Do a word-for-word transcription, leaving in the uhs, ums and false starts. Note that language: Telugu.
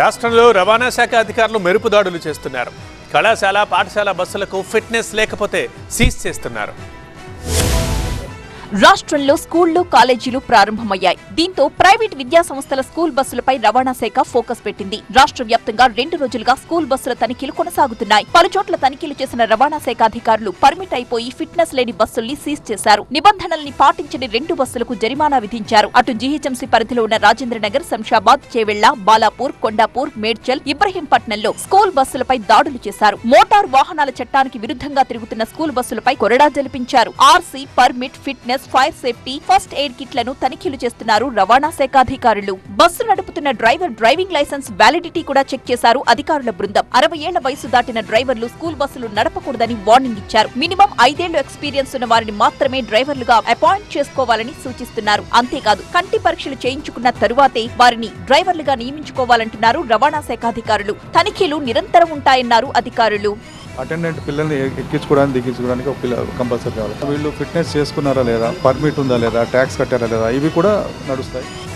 రాష్ట్రంలో రవాణా శాఖ అధికారులు మెరుపుదాడులు చేస్తున్నారు. కళాశాల పాఠశాల బస్సులకు ఫిట్నెస్ లేకపోతే సీజ్ చేస్తున్నారు. రాష్ట్రంలో స్కూళ్లు కాలేజీలు ప్రారంభమయ్యాయి. దీంతో ప్రైవేట్ విద్యా సంస్థల స్కూల్ బస్సులపై రవాణా శాఖ ఫోకస్ పెట్టింది. రాష్ట్ర వ్యాప్తంగా రెండు రోజులుగా స్కూల్ బస్సుల తనిఖీలు కొనసాగుతున్నాయి. పలుచోట్ల తనిఖీలు చేసిన రవాణా శాఖ అధికారులు పర్మిట్ అయిపోయి ఫిట్నెస్ లేని బస్సుల్ని సీజ్ చేశారు. నిబంధనల్ని పాటించని రెండు బస్సులకు జరిమానా విధించారు. అటు జీహెచ్ఎంసీ పరిధిలో ఉన్న రాజేంద్రనగర్, శంషాబాద్, చేవెళ్ల, బాలాపూర్, కొండాపూర్, మేడ్చల్, ఇబ్రహీంపట్నంలో స్కూల్ బస్సులపై దాడులు చేశారు. మోటార్ వాహనాల చట్టానికి విరుద్ధంగా తిరుగుతున్న స్కూల్ బస్సులపై కొరడా జల్పించారు. RC, permit, fitness, fire safety, first aid కిట్లను తనిఖీలు చేస్తున్నారు రవాణా శాఖ అధికారులు. బస్సు నడుపుతున్న డ్రైవర్ డ్రైవింగ్ లైసెన్స్ వ్యాలిడిటీ కూడా చెక్ చేశారు అధికారుల బృందం. అరవై ఏళ్ల వయసు దాటిన డ్రైవర్లు స్కూల్ బస్సులు నడపకూడదని వార్నింగ్ ఇచ్చారు. మినిమం ఐదేళ్లు ఎక్స్పీరియన్స్ ఉన్న వారిని మాత్రమే డ్రైవర్లుగా అపాయింట్ చేసుకోవాలని సూచిస్తున్నారు. అంతేకాదు, కంటి పరీక్షలు చేయించుకున్న తరువాతే వారిని డ్రైవర్లుగా నియమించుకోవాలంటున్నారు రవాణా శాఖ అధికారులు. తనిఖీలు నిరంతరం ఉంటాయన్నారు అధికారులు. అటెండెంట్ పిల్లల్ని ఎక్కించుకోవడానికి దిగించుకోవడానికి ఒక పిల్ల కంపల్సరీ కావాలి. వీళ్ళు ఫిట్నెస్ చేసుకున్నారా లేదా, పర్మిట్ ఉందా లేదా, ట్యాక్స్ కట్టారా లేదా, ఇవి కూడా నడుస్తాయి.